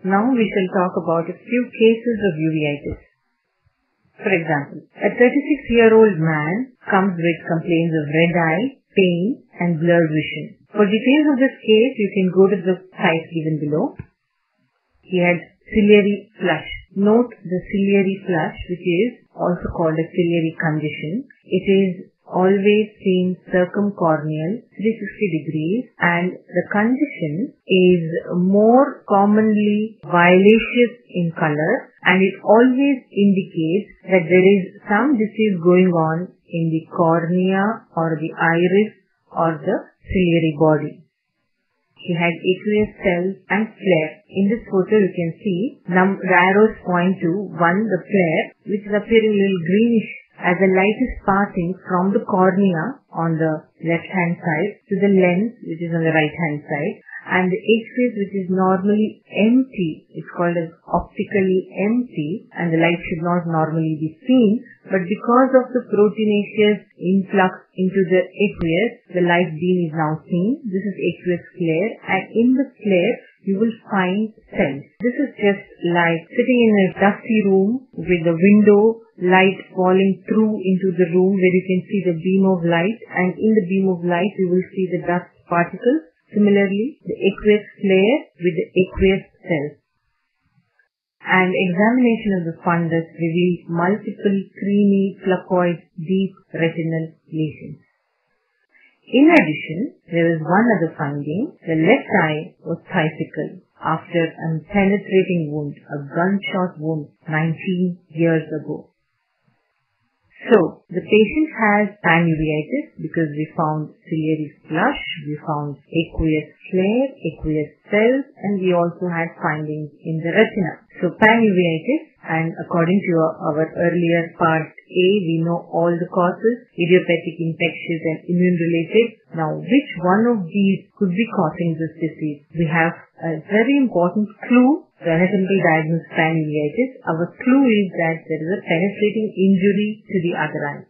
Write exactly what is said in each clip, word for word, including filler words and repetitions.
Now we shall talk about a few cases of uveitis. For example, a thirty-six-year-old man comes with complaints of red eye, pain and blurred vision. For details of this case, you can go to the site given below. He had ciliary flush. Note the ciliary flush, which is also called a ciliary condition. It is always seen circumcorneal, three hundred sixty degrees, and the condition is more commonly violaceous in color, and it always indicates that there is some disease going on in the cornea or the iris or the ciliary body. He had aqueous cells and flare. In this photo you can see the arrows point to one, the flare, which is appearing a little greenish as the light is passing from the cornea on the left hand side to the lens, which is on the right hand side, and the aqueous, which is normally empty, is called as optically empty, and the light should not normally be seen, but because of the proteinaceous influx into the aqueous, the light beam is now seen. This is aqueous flare, and in the flare you will find cells. This is just like sitting in a dusty room with the window light falling through into the room where you can see the beam of light, and in the beam of light you will see the dust particles. Similarly, the aqueous flare with the aqueous cells. And examination of the fundus revealed multiple creamy, placoid, deep retinal lesions. In addition, there was one other finding. The left eye was phthisical after a penetrating wound, a gunshot wound, nineteen years ago. So, the patient has panuveitis because we found ciliary flush, we found aqueous flare, aqueous cells, and we also had findings in the retina. So, panuveitis, and according to our earlier part A, we know all the causes, idiopathic, infectious and immune related. Now, which one of these could be causing this disease? We have a very important clue, the anatomical diagnosis panuveitis. Our clue is that there is a penetrating injury to the other eye.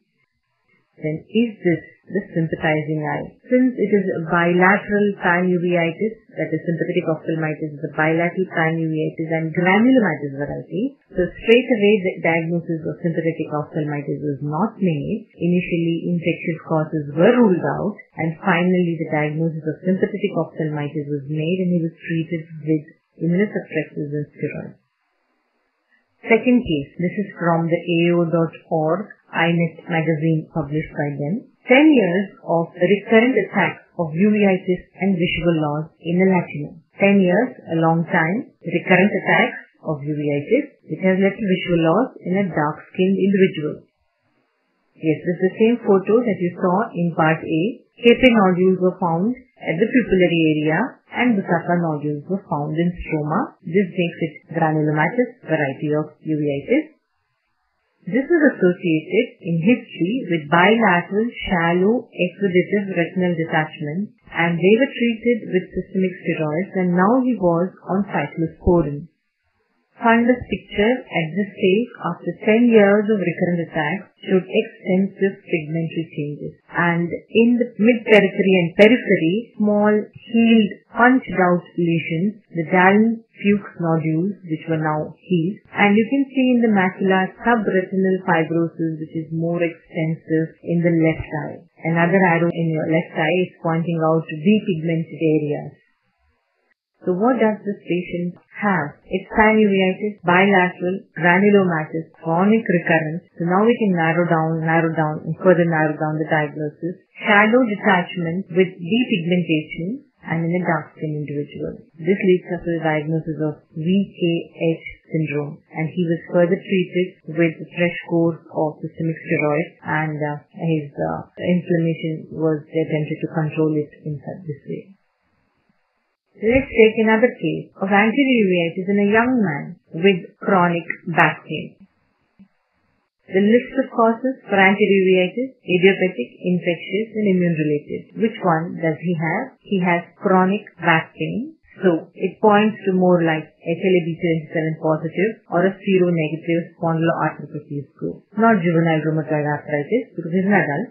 Then is this the sympathizing eye? Since it is a bilateral panuveitis, that is sympathetic ophthalmitis is a bilateral panuveitis and granulomatous variety, so straight away the diagnosis of sympathetic ophthalmitis was not made. Initially infectious causes were ruled out, and finally the diagnosis of sympathetic ophthalmitis was made, and he was treated with immunosuppressants and steroids. Second case, this is from the A O dot org iNet magazine published by them. ten years of recurrent attacks of uveitis and visual loss in a Latino. ten years, a long time, recurrent attacks of uveitis, which has led to visual loss in a dark-skinned individual. Yes, this is the same photo that you saw in part A. Capillary nodules were found at the pupillary area, and the Bucaka nodules were found in stroma. This makes it granulomatous variety of uveitis. This is associated in history with bilateral shallow exudative retinal detachment, and they were treated with systemic steroids, and now he was on cyclosporine. Fundus picture at this stage after ten years of recurrent attacks showed extensive pigmentary changes, and in the mid-periphery and periphery, small healed punched-out lesions, the Dalen-Fuchs nodules, which were now healed, and you can see in the macula subretinal fibrosis, which is more extensive in the left eye. Another arrow in your left eye is pointing out depigmented areas. So what does this patient have? It's panuveitis, bilateral, granulomatous, chronic recurrence. So now we can narrow down, narrow down, and further narrow down the diagnosis. Shallow detachment with depigmentation and in a dark-skinned individual. This leads us to the diagnosis of V K H syndrome, and he was further treated with a fresh course of systemic steroids, and uh, his uh, inflammation was attempted to control it in such this way. Let's take another case of ankyloveitis in a young man with chronic back pain. The list of causes for ankyloveitis: idiopathic, infectious and immune related. Which one does he have? He has chronic back pain. So it points to more like H L A B twenty-seven positive or a seronegative spondyloarthropathy group. Not juvenile rheumatoid arthritis because he's an adult.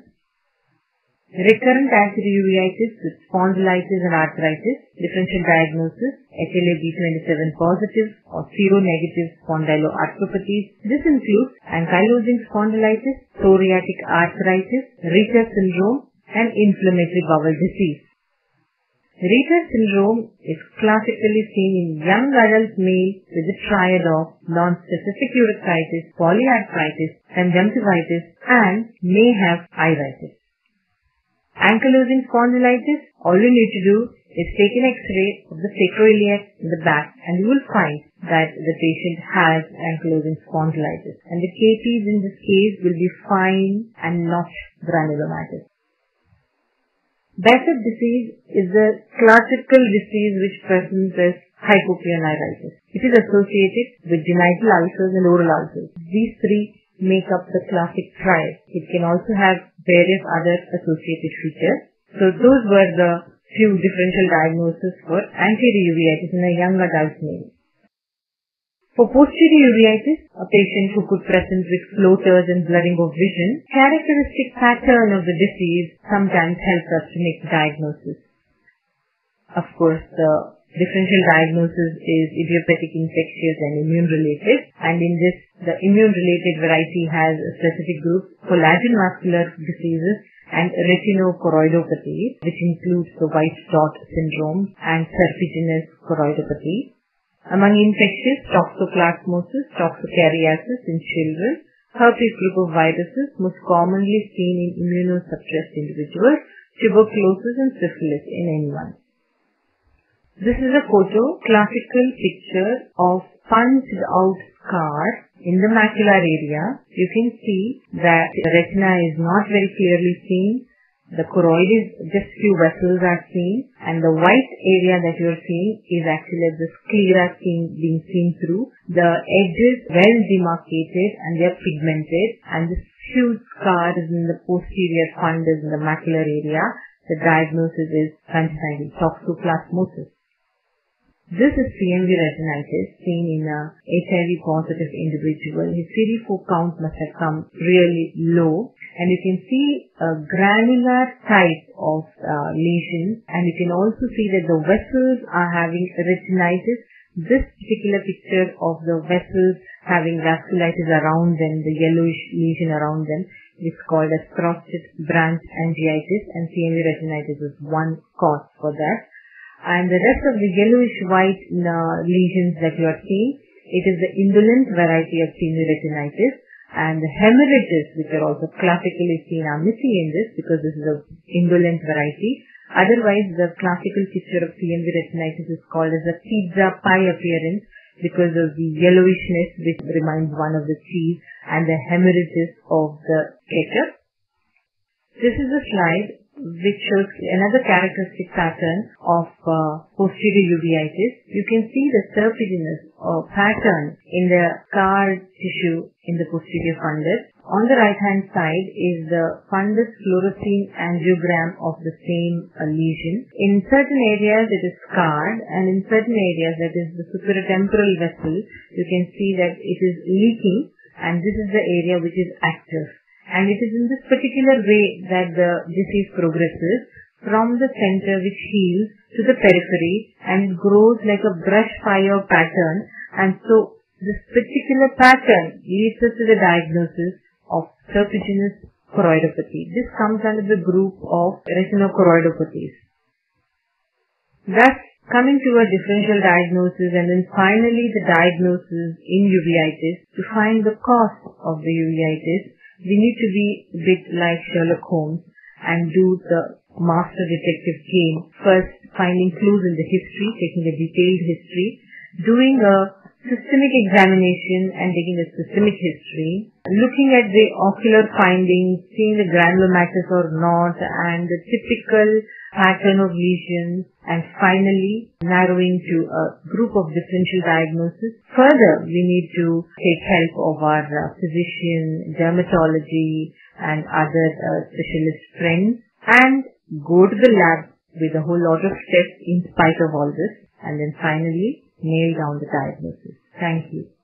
Recurrent acid uveitis with spondylitis and arthritis. Differential diagnosis: H L A B twenty-seven positive or seronegative spondyloarthropathies. This includes ankylosing spondylitis, psoriatic arthritis, Reiter syndrome, and inflammatory bowel disease. Reiter syndrome is classically seen in young adult males with a triad of non-specific urticaria, polyarthritis, conjunctivitis, and may have iritis. Ankylosing spondylitis, all you need to do is take an x-ray of the sacroiliac in the back, and you will find that the patient has ankylosing spondylitis, and the K Ts in this case will be fine and not granulomatous. Behçet's disease is a classical disease which presents as hypopionitis. It is associated with genital ulcers and oral ulcers. These three make up the classic triad. It can also have various other associated features. So those were the few differential diagnoses for anterior uveitis in a young adult male. For posterior uveitis, a patient who could present with floaters and blurring of vision, characteristic pattern of the disease sometimes helps us to make the diagnosis. Of course, the differential diagnosis is idiopathic, infectious, and immune-related. And in this, the immune-related variety has a specific group, collagen vascular diseases and retinocoroidopathy, which includes the white dot syndrome and serpiginous choroidopathy. Among infectious, toxoplasmosis, toxocariasis in children, herpes group of viruses most commonly seen in immunosuppressed individuals, tuberculosis and syphilis in anyone. This is a photo, classical picture of punched out scar in the macular area. You can see that the retina is not very clearly seen. The choroid is just few vessels are seen, and the white area that you are seeing is actually the sclera seen, being seen through. The edges well demarcated and they are pigmented, and this huge scar is in the posterior fundus in the macular area. The diagnosis is congenital toxoplasmosis. This is C M V retinitis seen in a H I V positive individual. His C D four count must have come really low, and you can see a granular type of uh, lesions, and you can also see that the vessels are having retinitis. This particular picture of the vessels having vasculitis around them, the yellowish lesion around them, is called as cross-stitch branch angiitis, and C M V retinitis is one cause for that. And the rest of the yellowish-white lesions that you are seeing, it is the indolent variety of C M V retinitis, and the hemorrhages, which are also classically seen, are missing in this because this is an indolent variety. Otherwise, the classical picture of C M V retinitis is called as a pizza pie appearance because of the yellowishness, which reminds one of the cheese, and the hemorrhages of the ketchup. This is a slide which shows another characteristic pattern of uh, posterior uveitis. You can see the serpiginous uh, pattern in the scar tissue in the posterior fundus. On the right hand side is the fundus fluorescein angiogram of the same uh, lesion. In certain areas it is scarred, and in certain areas, that is the superotemporal vessel, you can see that it is leaking, and this is the area which is active. And it is in this particular way that the disease progresses from the center, which heals, to the periphery, and grows like a brush fire pattern. And so this particular pattern leads us to the diagnosis of serpiginous choroidopathy. This comes under the group of retinocoroidopathies. That's coming to a differential diagnosis, and then finally the diagnosis in uveitis. To find the cause of the uveitis, we need to be a bit like Sherlock Holmes and do the master detective game. First, finding clues in the history, taking a detailed history, doing a systemic examination and taking a systemic history, looking at the ocular findings, seeing the granulomatous or not, and the typical pattern of lesions, and finally narrowing to a group of differential diagnosis. Further, we need to take help of our uh, physician, dermatology, and other uh, specialist friends, and go to the lab with a whole lot of steps in spite of all this, and then finally nail down the diagnosis. Thank you.